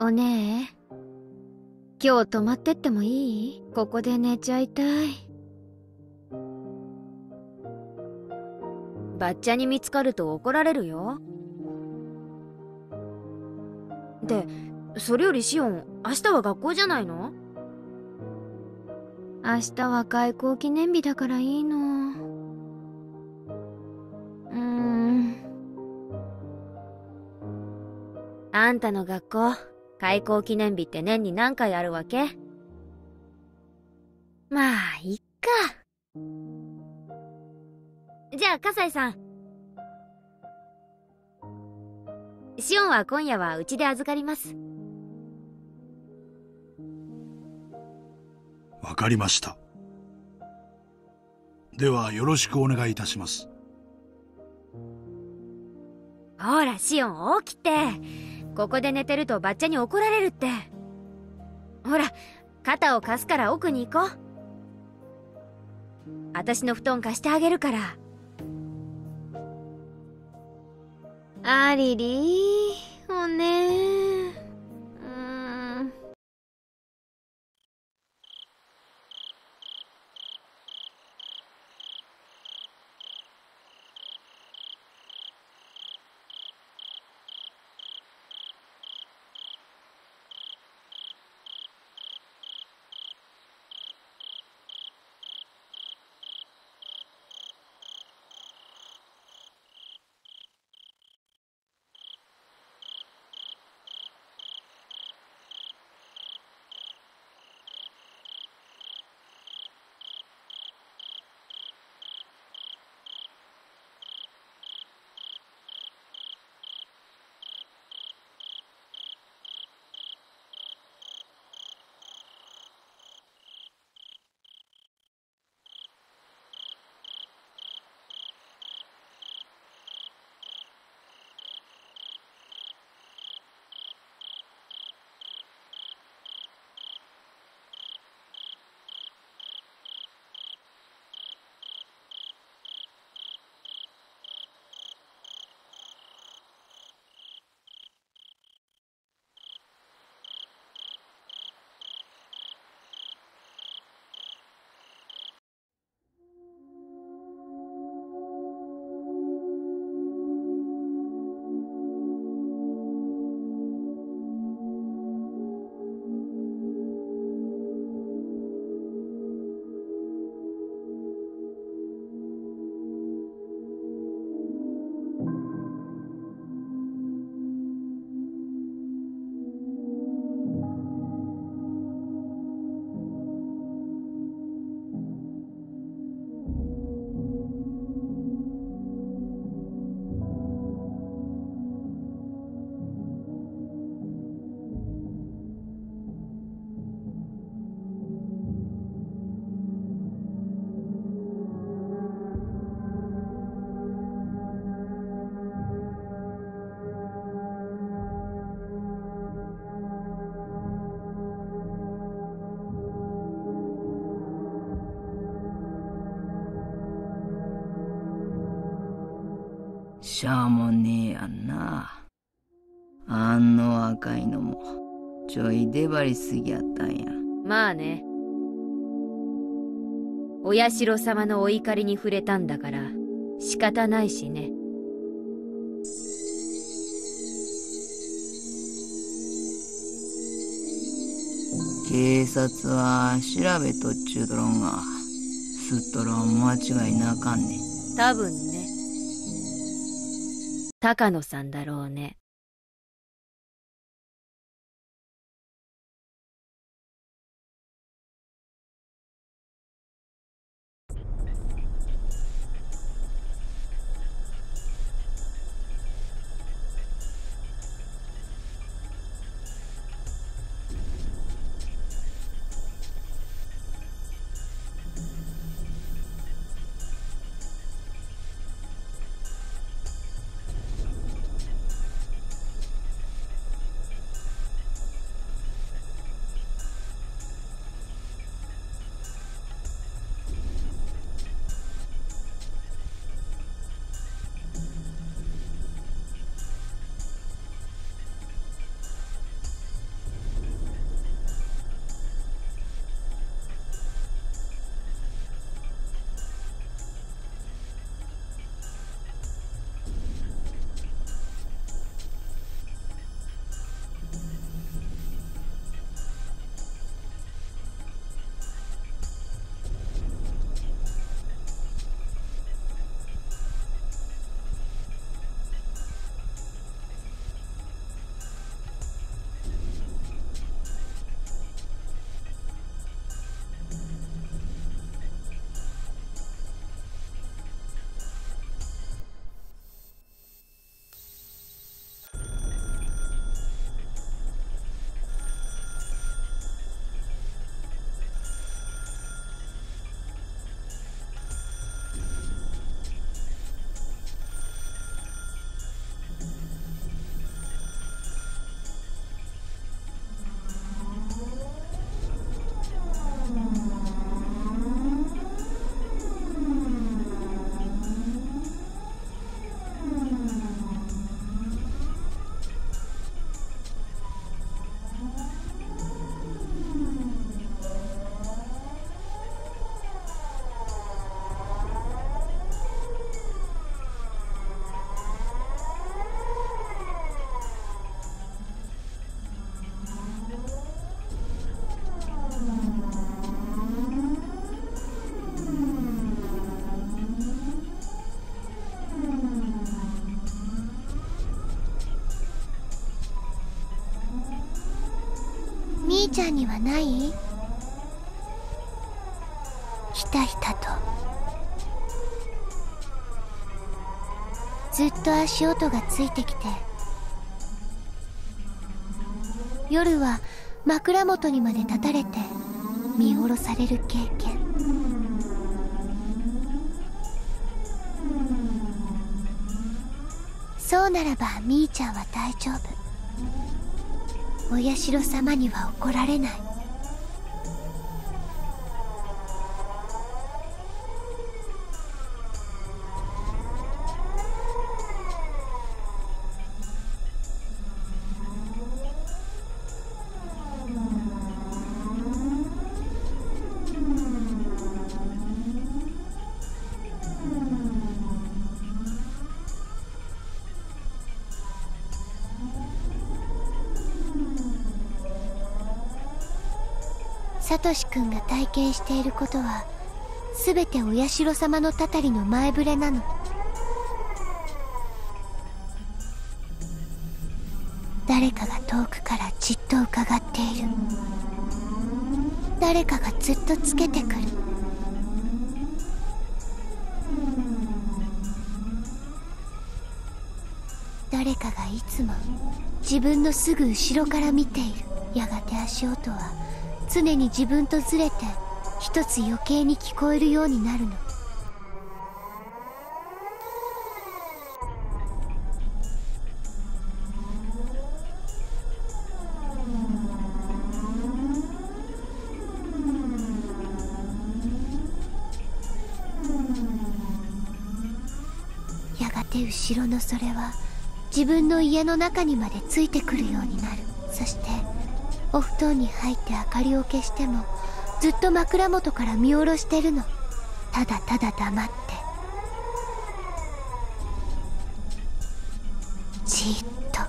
おねえ、今日泊まってってもいい？ここで寝ちゃいたい。バッチャに見つかると怒られるよ。で、それよりシオン、明日は学校じゃないの？明日は開校記念日だからいいの。あんたの学校、開校記念日って年に何回あるわけ？まあ、いっか。じゃあ、笠井さん。シオンは今夜はうちで預かります。わかりました。では、よろしくお願いいたします。ほら、シオン、起きて。ここで寝てるとバッチャに怒られるって。ほら、肩を貸すから奥に行こう。私の布団貸してあげるから。ありりー、おねー。しゃあもねえやんな。あんの若いのもちょい出張りすぎやったんや。まあね、お社様のお怒りに触れたんだから仕方ないしね。警察は調べとっちゅうとろんが、すっとろん間違いなかんね。多分ね。高野さんだろうね。兄ちゃんにはない？ひたひたとずっと足音がついてきて、夜は枕元にまで立たれて見下ろされる経験。そうならばみーちゃんは大丈夫。お社様には怒られない。サトシ君が体験していることは全てお社様のたたりの前触れなの。誰かが遠くからじっと伺っている。誰かがずっとつけてくる。誰かがいつも自分のすぐ後ろから見ている。やがて足音は常に自分とずれて一つ余計に聞こえるようになるの。やがて後ろのそれは自分の家の中にまでついてくるようになる。そしてお布団に入って明かりを消してもずっと枕元から見下ろしてるの。ただただ黙ってじっと。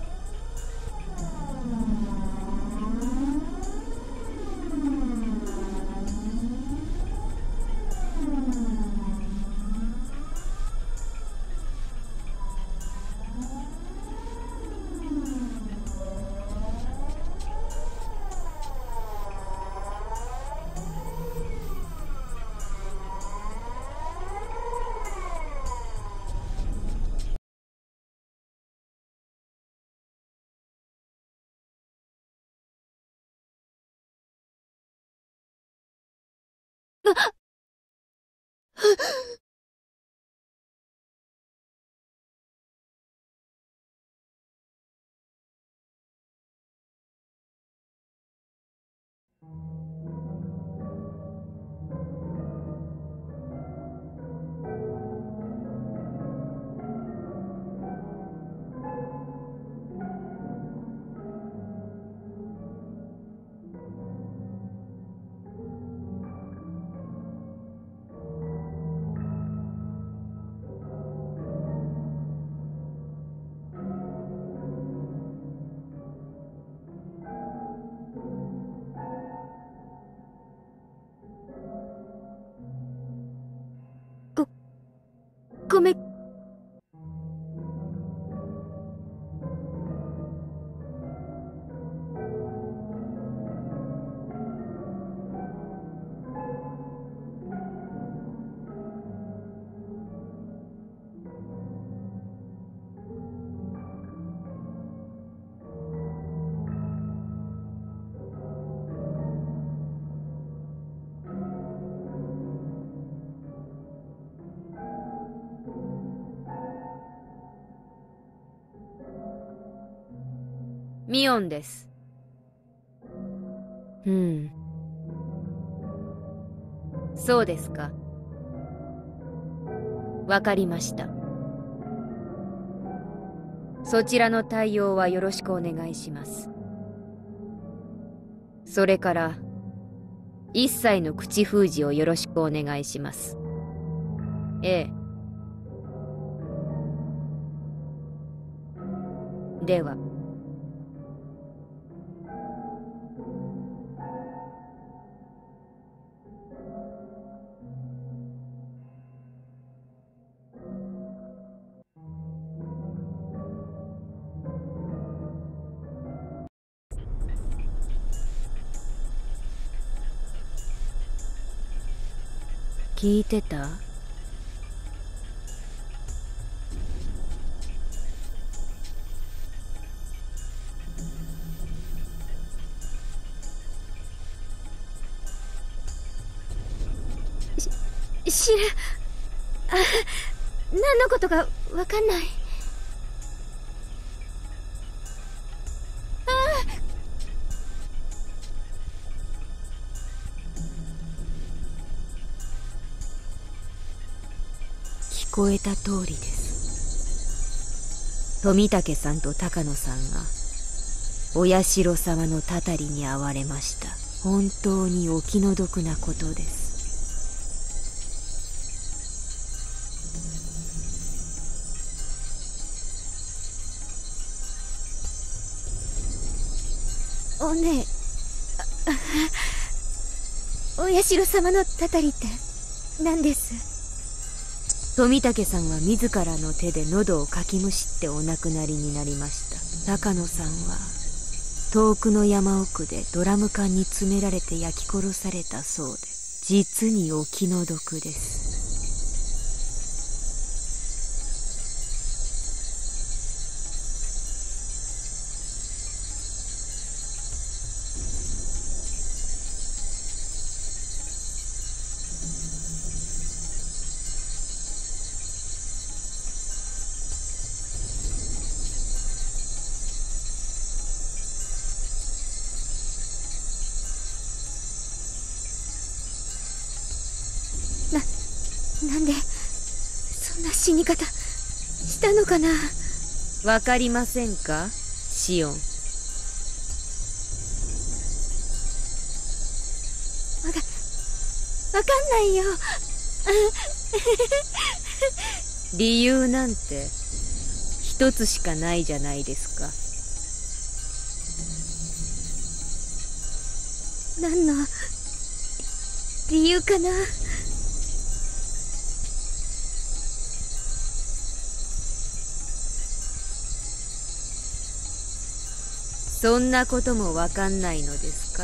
ミオンです。うん。そうですか。わかりました。そちらの対応はよろしくお願いします。それから、一切の口封じをよろしくお願いします。ええ。では。聞いてた？知る。あ、何のことかわかんない。聞こえた通りです。富武さんと高野さんがお社様のたたりに遭われました。本当にお気の毒なことです。おねえ、お社様のたたりって何です？富武さんは自らの手で喉をかきむしってお亡くなりになりました。高野さんは遠くの山奥でドラム缶に詰められて焼き殺されたそうで、実にお気の毒です。なんでそんな死に方したのかな？わかりませんか、シオン。わかんないよ。理由なんて一つしかないじゃないですか。何の理由かな？そんなこともわかんないのですか？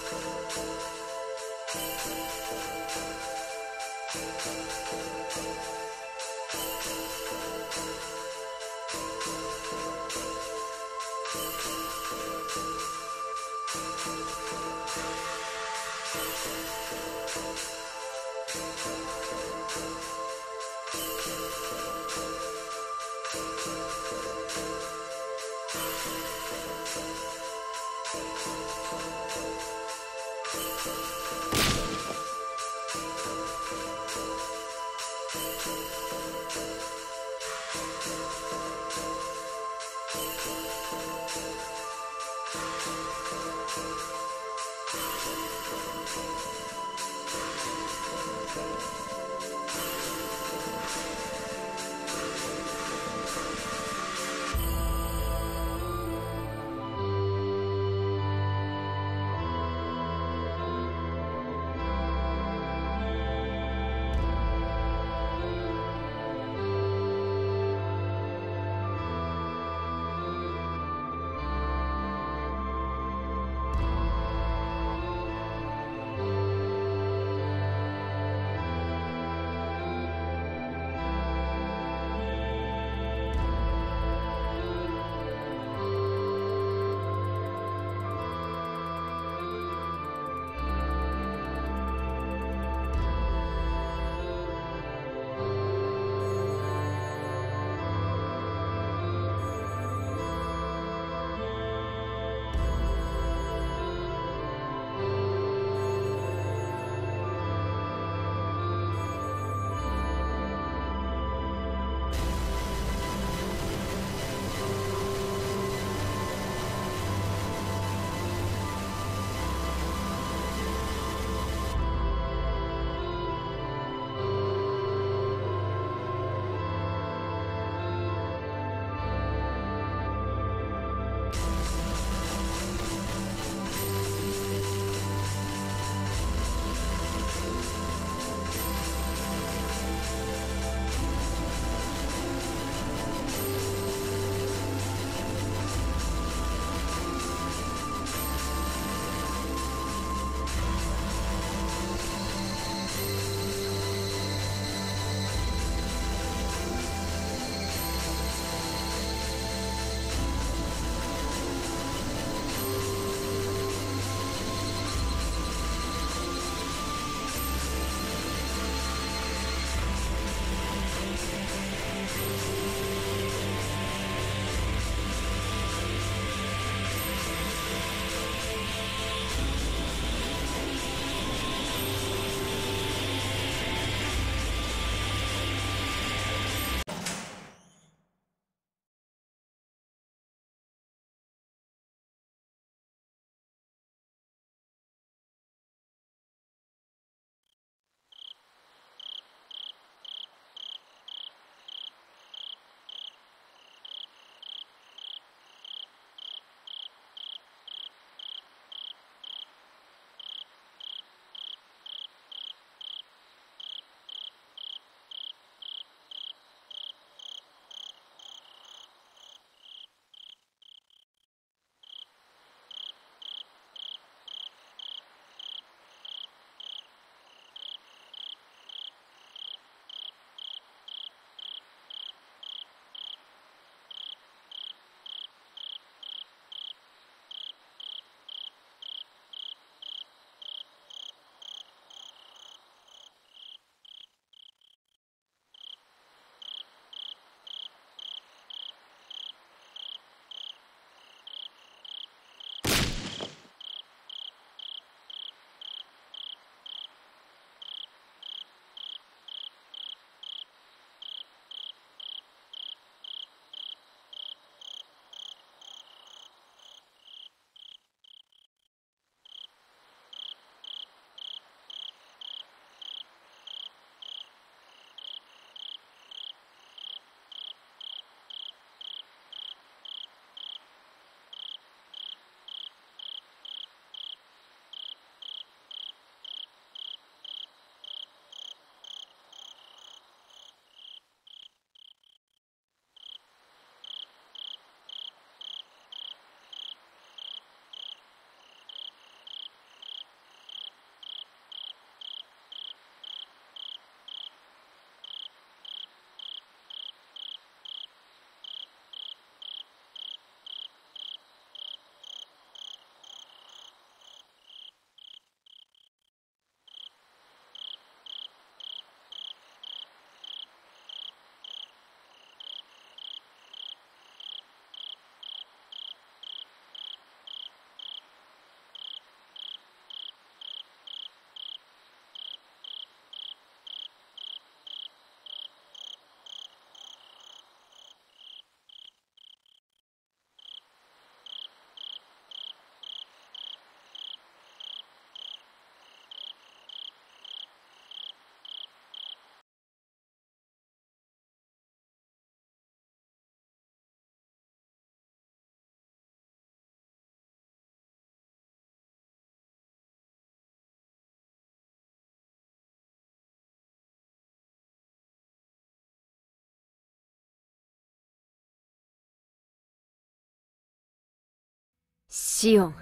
シオン、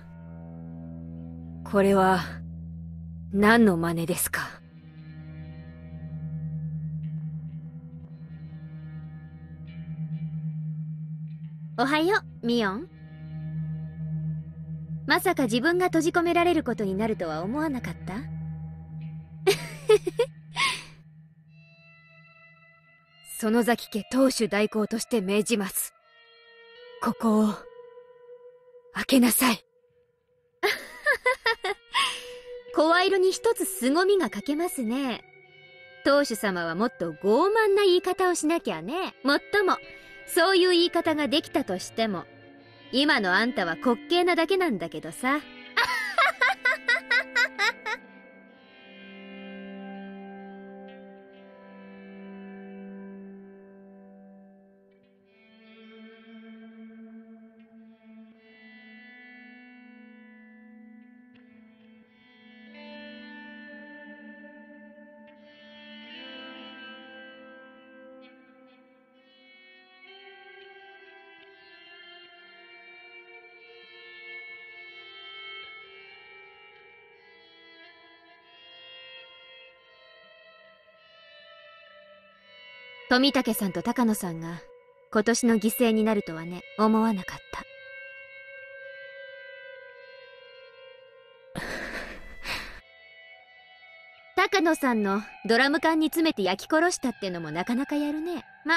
これは何の真似ですか？おはよう、ミオン。まさか自分が閉じ込められることになるとは思わなかった？園崎家当主代行として命じます。ここを開けなさい。声色に一つ凄みが欠けますね。当主様はもっと傲慢な言い方をしなきゃね。もっともそういう言い方ができたとしても、今のあんたは滑稽なだけなんだけどさ。富武さんと高野さんが今年の犠牲になるとはね、思わなかった。高野さんのドラム缶に詰めて焼き殺したってのもなかなかやるね。ま、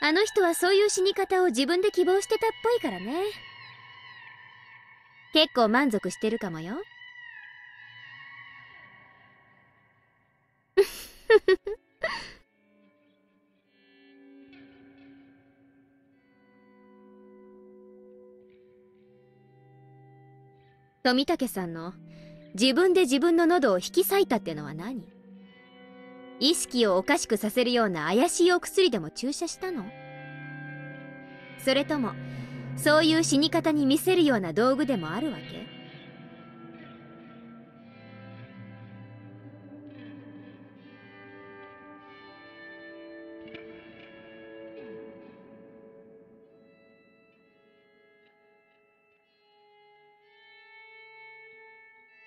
あの人はそういう死に方を自分で希望してたっぽいからね。結構満足してるかもよ。富武さんの自分で自分の喉を引き裂いたってのは何？意識をおかしくさせるような怪しいお薬でも注射したの？それともそういう死に方に見せるような道具でもあるわけ？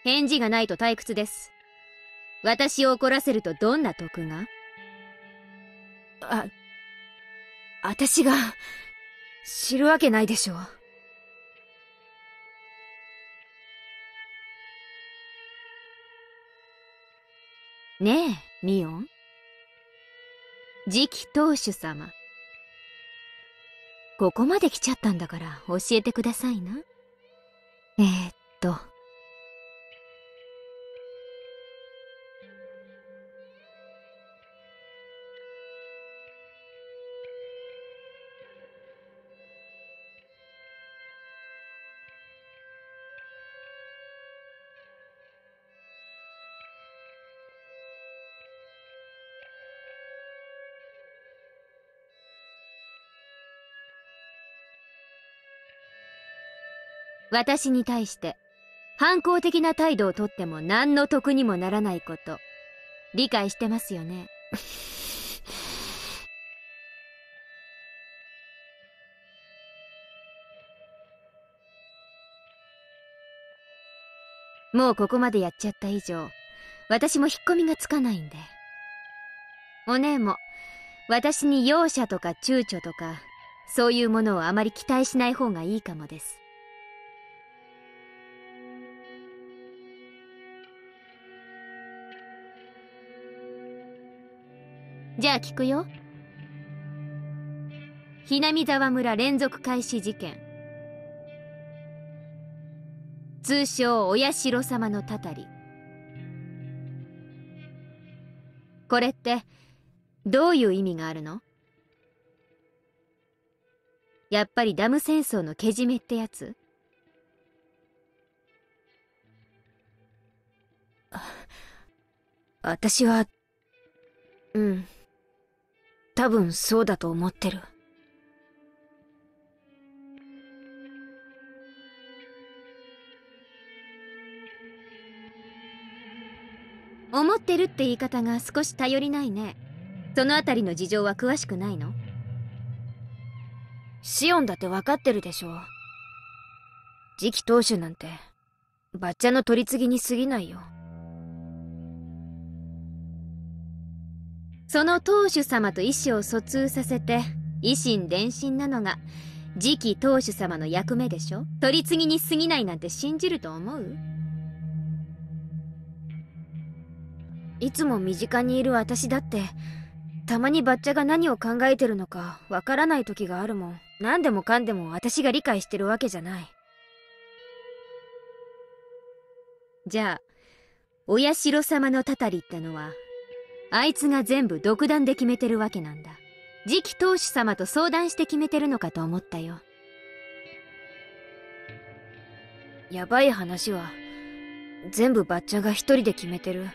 返事がないと退屈です。私を怒らせるとどんな得が？私が知るわけないでしょう。ねえ、ミオン。次期当主様。ここまで来ちゃったんだから教えてくださいな。私に対して反抗的な態度をとっても何の得にもならないこと、理解してますよね？もうここまでやっちゃった以上、私も引っ込みがつかないんで。お姉も私に容赦とか躊躇とかそういうものをあまり期待しない方がいいかもです。じゃあ聞くよ。ひなみざわ村連続開始事件、通称お社様のたたり。これってどういう意味があるの？やっぱりダム戦争のけじめってやつ？私は多分そうだと思ってる。思ってるって言い方が少し頼りないね。そのあたりの事情は詳しくないの？シオンだって分かってるでしょ。次期当主なんてバッチャの取り次ぎに過ぎないよ。その当主様と意思を疎通させて維新伝心なのが次期当主様の役目でしょ。取り次ぎに過ぎないなんて信じると思う？いつも身近にいる私だってたまにバッチャが何を考えてるのかわからない時があるもん。何でもかんでも私が理解してるわけじゃない。じゃあお社様のたたりってのはあいつが全部独断で決めてるわけなんだ。次期当主様と相談して決めてるのかと思ったよ。やばい話は全部バッチャが一人で決めてる。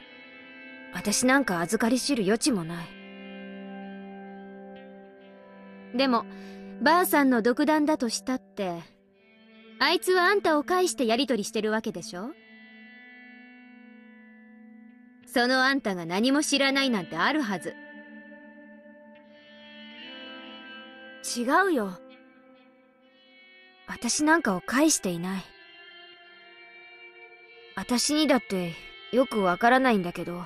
私なんか預かり知る余地もない。でもばあさんの独断だとしたってあいつはあんたを介してやり取りしてるわけでしょ。そのあんたが何も知らないなんてあるはず。違うよ、私なんかを介していない。私にだってよくわからないんだけど、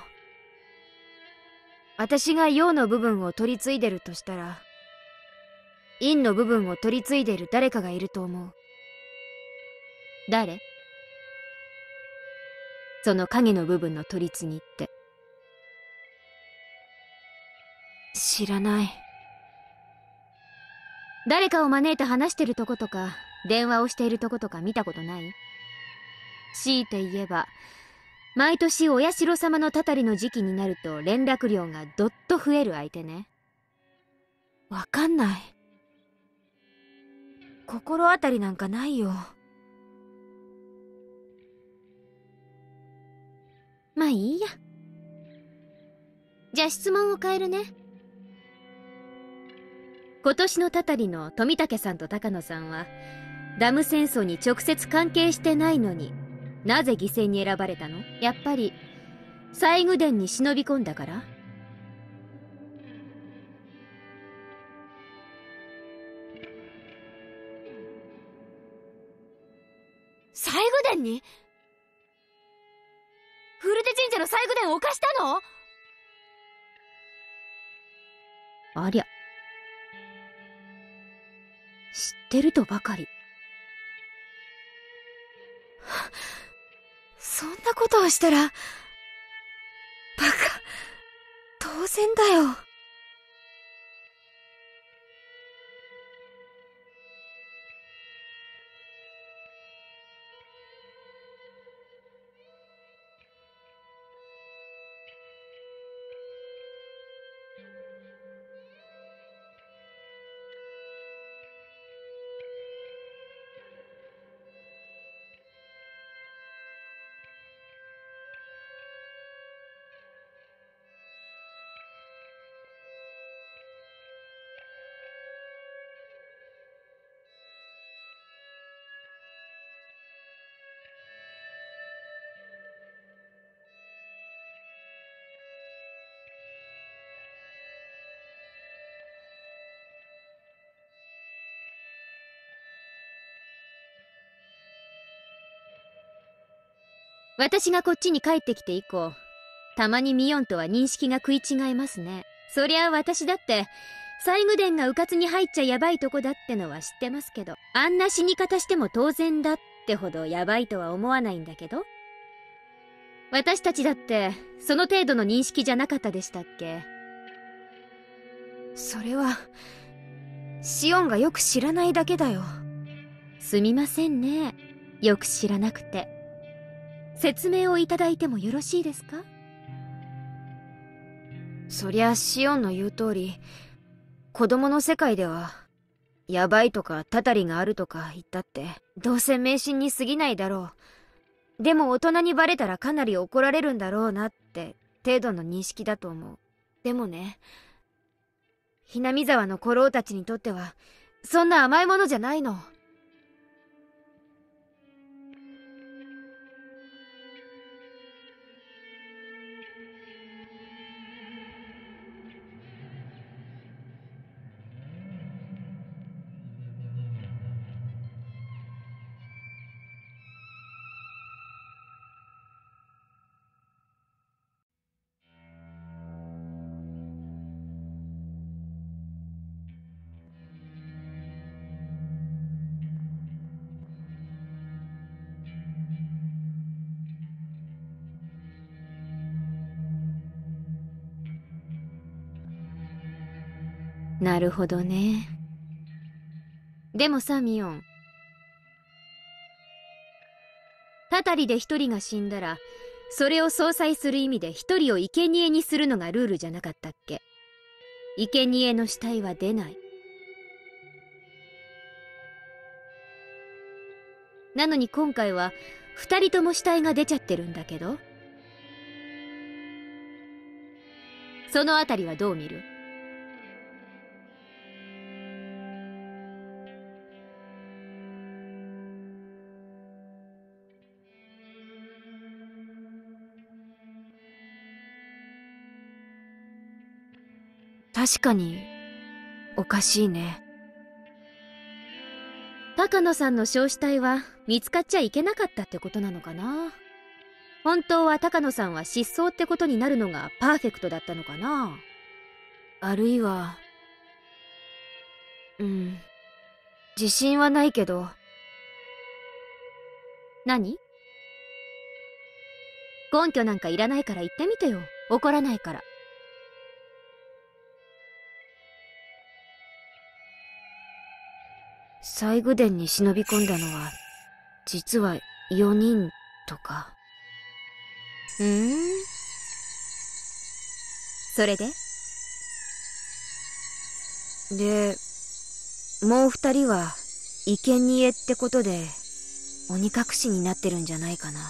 私が陽の部分を取り継いでるとしたら陰の部分を取り継いでる誰かがいると思う。誰？その影の部分の取り継ぎって。知らない。誰かを招いて話してるとことか電話をしているとことか見たことない？強いて言えば毎年お社様のたたりの時期になると連絡量がどっと増える相手ね。わかんない。心当たりなんかないよ。まあいいや。じゃあ質問を変えるね。今年のたたりの富武さんと高野さんはダム戦争に直接関係してないのになぜ犠牲に選ばれたの？やっぱり西宮殿に忍び込んだから？西宮殿に？古手神社の西宮殿を犯したの？ありゃ知ってるとばかり。そんなことをしたらバカ当然だよ。私がこっちに帰ってきて以降たまにミヨンとは認識が食い違いますね。そりゃ私だって西宮殿がうかつに入っちゃやばいとこだってのは知ってますけど、あんな死に方しても当然だってほどやばいとは思わないんだけど。私たちだってその程度の認識じゃなかったでしたっけ。それはシオンがよく知らないだけだよ。すみませんね、よく知らなくて。説明をいただいてもよろしいですか？そりゃシオンの言う通り子供の世界ではやばいとかたたりがあるとか言ったってどうせ迷信に過ぎないだろう。でも大人にバレたらかなり怒られるんだろうなって程度の認識だと思う。でもね、ひなみざわの古老たちにとってはそんな甘いものじゃないの。なるほどね。でもさ、ミオン。たたりで一人が死んだら、それを相殺する意味で一人を生贄にするのがルールじゃなかったっけ？生贄の死体は出ない。なのに今回は二人とも死体が出ちゃってるんだけど、そのあたりはどう見る？確かにおかしいね。高野さんの焼死体は見つかっちゃいけなかったってことなのかな。本当は高野さんは失踪ってことになるのがパーフェクトだったのかな。あるいは、自信はないけど。何？根拠なんかいらないから言ってみてよ。怒らないから。西宮殿に忍び込んだのは、実は4人とか。それで？で、もう2人は、生贄ってことで、鬼隠しになってるんじゃないかな。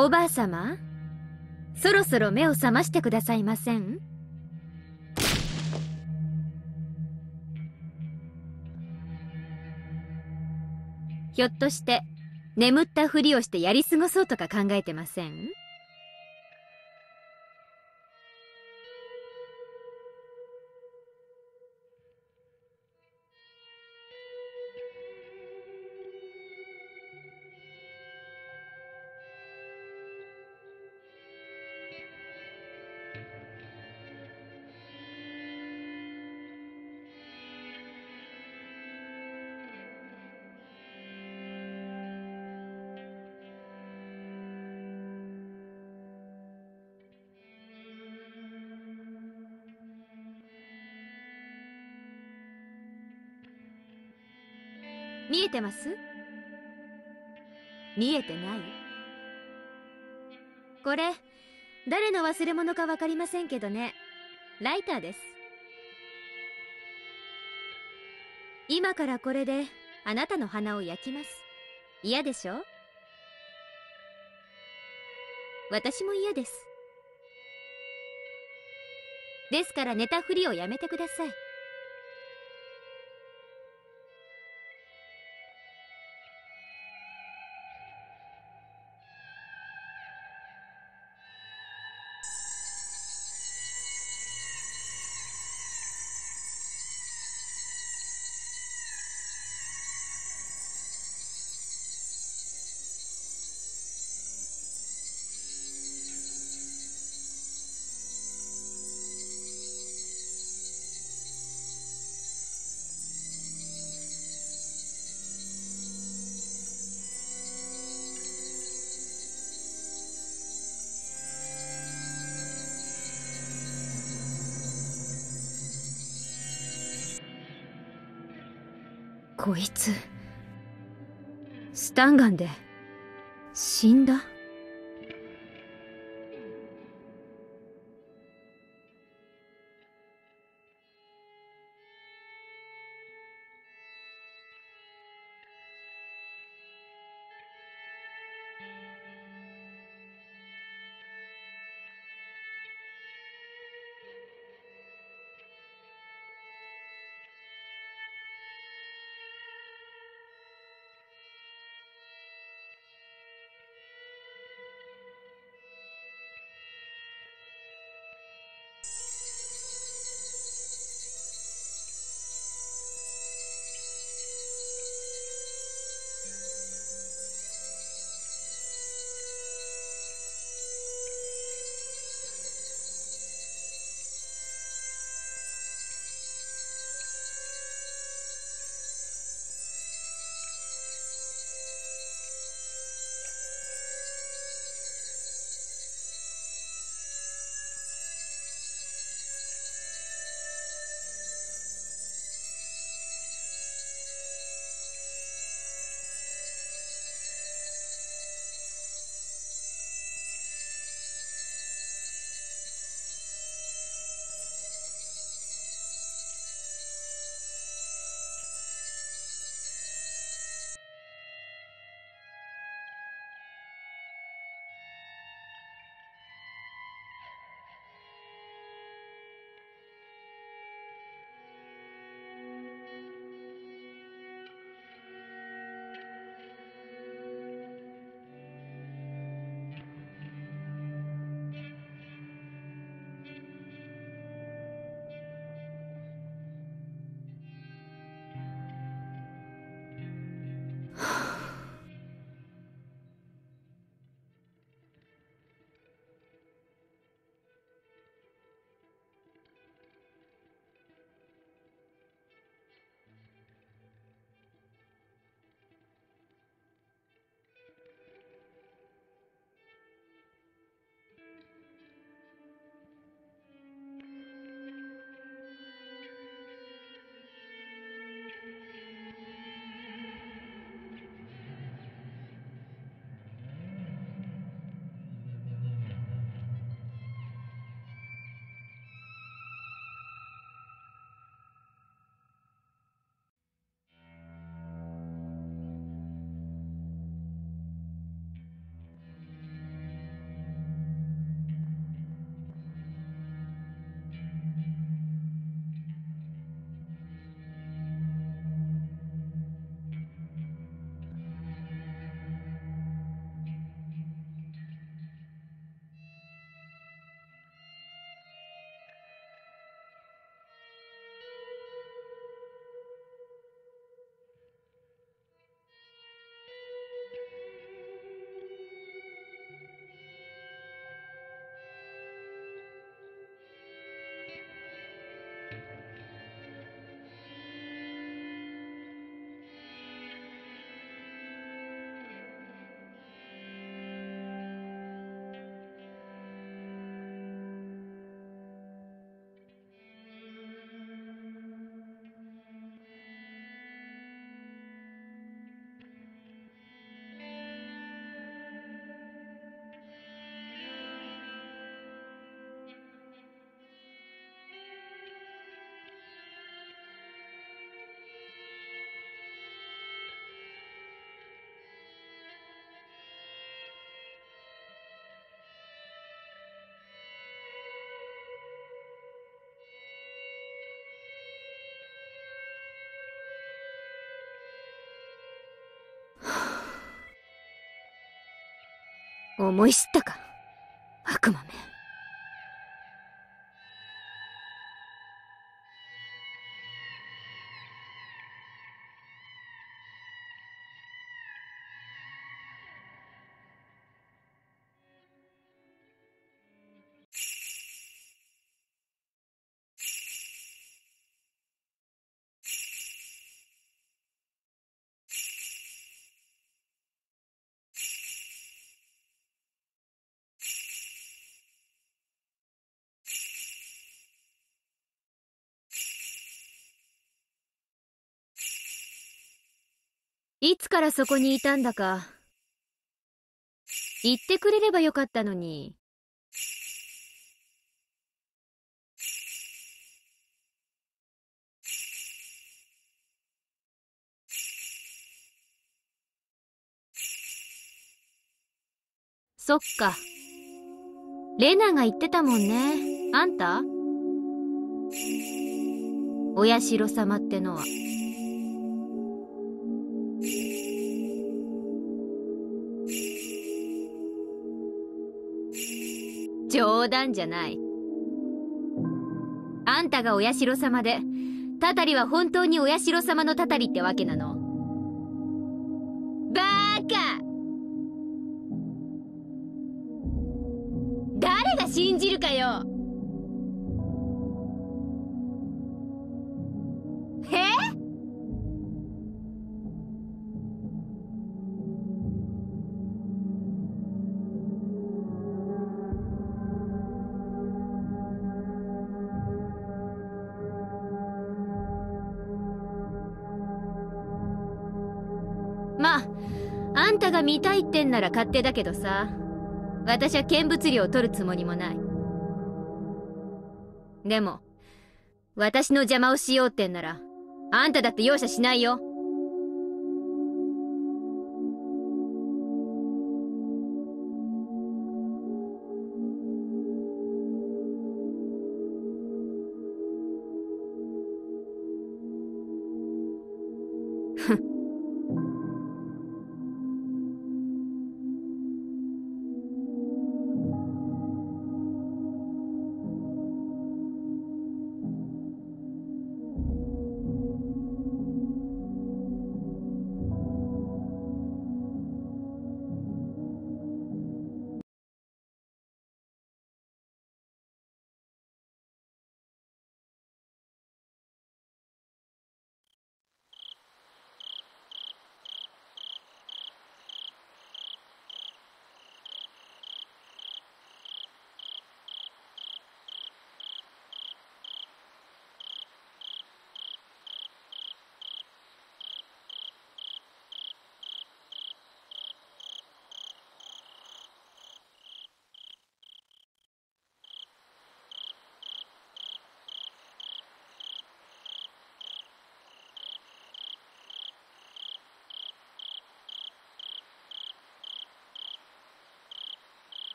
おばあさま、そろそろ目を覚ましてくださいません？ひょっとして眠ったふりをしてやり過ごそうとか考えてません？見えてます？見えてない？これ誰の忘れ物か分かりませんけどね、ライターです。今からこれであなたの鼻を焼きます。嫌でしょ？私も嫌です。ですから寝たふりをやめてください。こいつ、スタンガンで死んだ？思い知ったか、悪魔め。いつからそこにいたんだか。言ってくれればよかったのに。そっか。レナが言ってたもんね。あんた？お社様ってのは。冗談じゃない。あんたがお社様で、たたりは本当にお社様のたたりってわけなの。バーカ！誰が信じるかよ。あんたが見たいってんなら勝手だけどさ、私は見物料を取るつもりもない。でも私の邪魔をしようってんなら、あんただって容赦しないよ。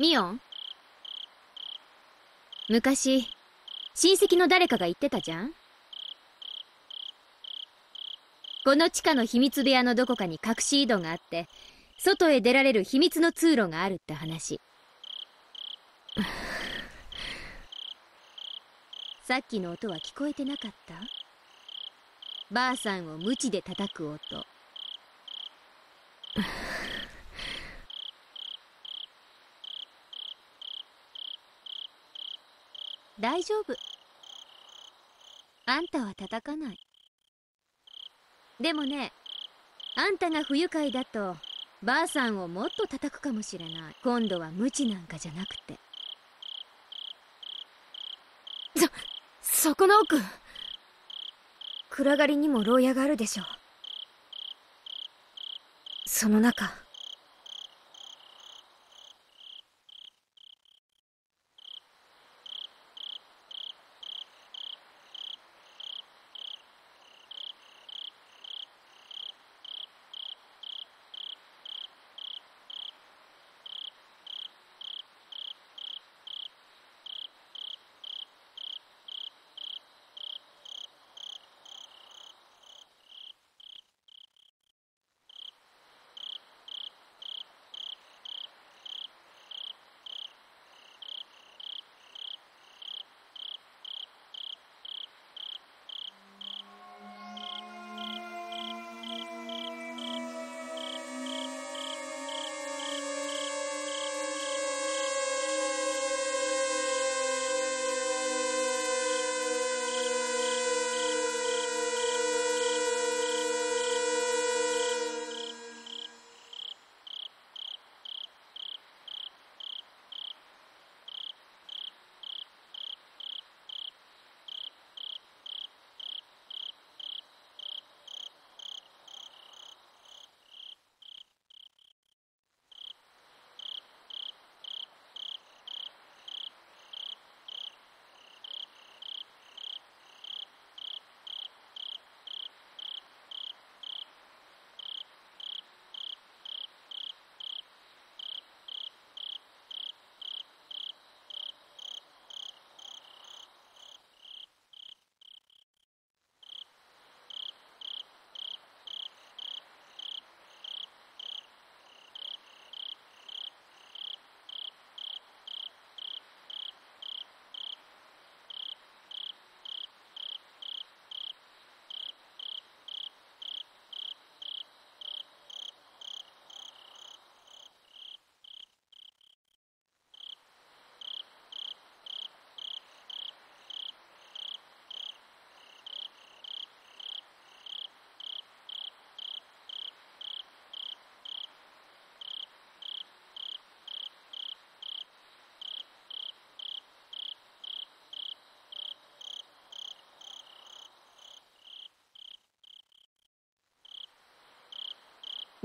ミオン、昔親戚の誰かが言ってたじゃん。この地下の秘密部屋のどこかに隠し井戸があって、外へ出られる秘密の通路があるって話。さっきの音は聞こえてなかった？ばあさんを鞭で叩く音。大丈夫。あんたは叩かない。でもね、あんたが不愉快だとばあさんをもっと叩くかもしれない。今度は鞭なんかじゃなくて。そこの奥、暗がりにも牢屋があるでしょう。その中、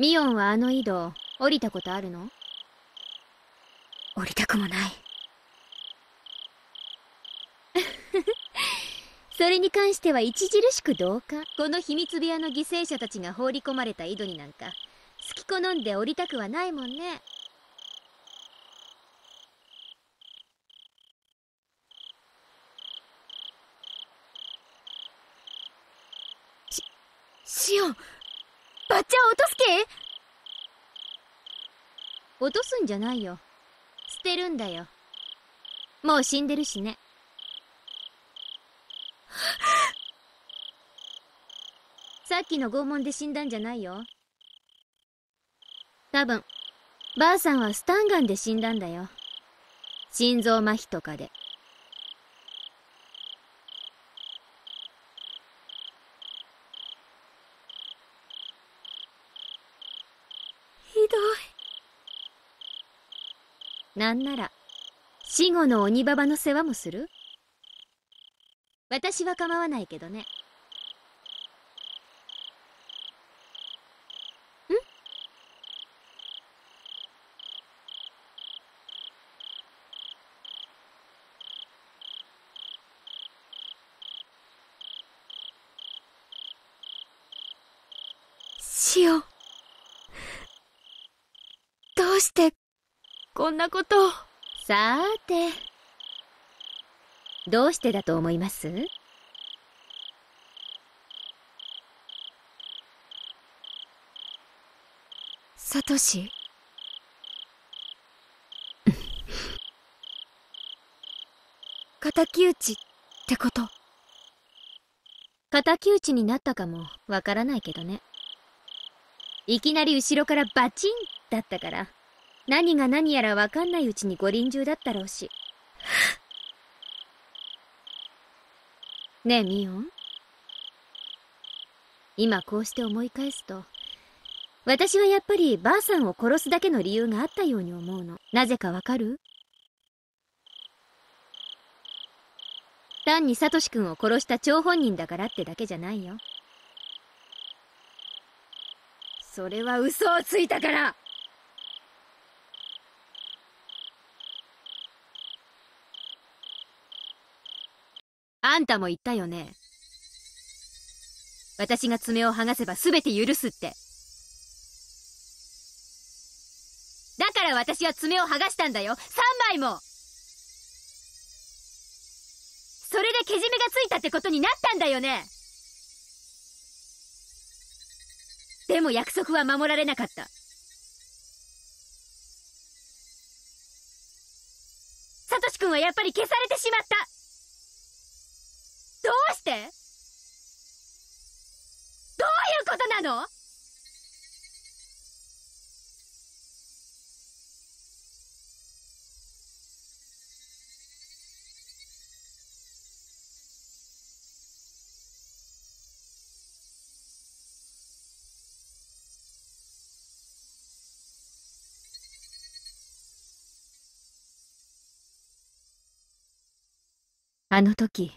ミオンはあの井戸を降りたことあるの？降りたくもないそれに関しては著しく同感。この秘密部屋の犠牲者たちが放り込まれた井戸になんか好き好んで降りたくはないもんね。シオン、バッチャを落とす気？落とすんじゃないよ。捨てるんだよ。もう死んでるしね。さっきの拷問で死んだんじゃないよ。多分ばあさんはスタンガンで死んだんだよ。心臓麻痺とかで。ひどい。なんなら死後の鬼ババの世話もする？私は構わないけどね。シオン、どうしてこんなことを。さーて、どうしてだと思います？サトシ敵討ちってこと？敵討ちになったかもわからないけどね。いきなり後ろからバチンだったから、何が何やら分かんないうちにご臨終だったろうしねえミオン、今こうして思い返すと、私はやっぱりばあさんを殺すだけの理由があったように思うの。なぜかわかる？単にサトシ君を殺した張本人だからってだけじゃないよ。それは嘘をついたから。あんたも言ったよね、私が爪を剥がせば全て許すって。だから私は爪を剥がしたんだよ、3枚も。それでけじめがついたってことになったんだよね。でも約束は守られなかった。サトシ君はやっぱり消されてしまった。どうして？どういうことなの？あの時、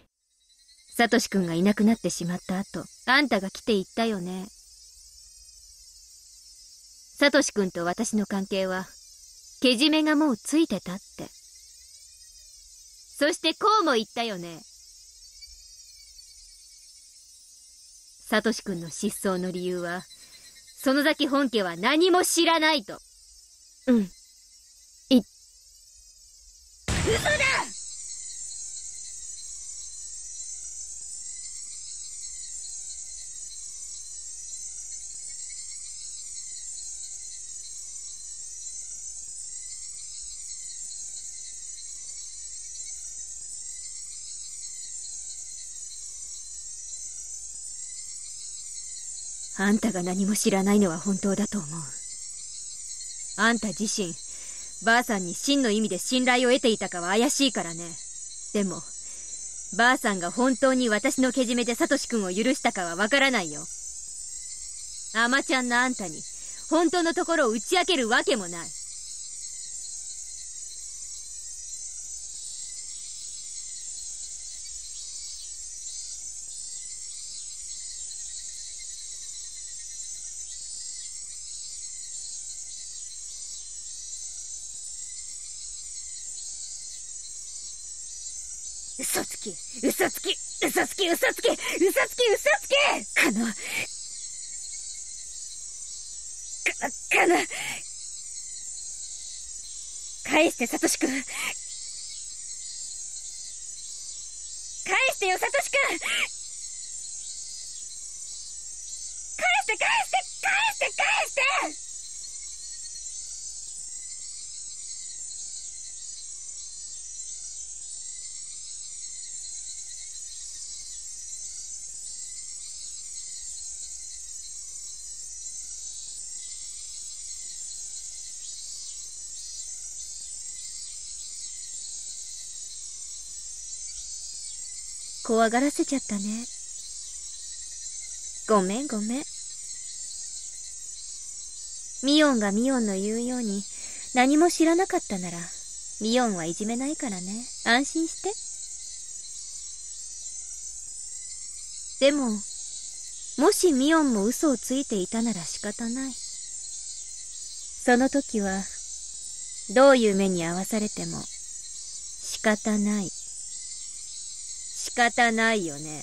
サトシ君がいなくなってしまった後、あんたが来て言ったよね。サトシ君と私の関係は、けじめがもうついてたって。そしてこうも言ったよね。サトシ君の失踪の理由は、園崎本家は何も知らないと。うん。嘘だ！あんたが何も知らないのは本当だと思う。あんた自身、ばあさんに真の意味で信頼を得ていたかは怪しいからね。でも、ばあさんが本当に私のけじめでサトシ君を許したかはわからないよ。アマちゃんのあんたに、本当のところを打ち明けるわけもない。嘘つき嘘つき嘘つき嘘つき嘘つき嘘つき、かな返してサトシ君、返してよサトシ君、返して返して返して返して、怖がらせちゃったね。ごめんごめん。ミヨンがミヨンの言うように何も知らなかったならミヨンはいじめないからね。安心して。でも、もしミヨンも嘘をついていたなら仕方ない。その時はどういう目に遭わされても仕方ない。仕方ないよね。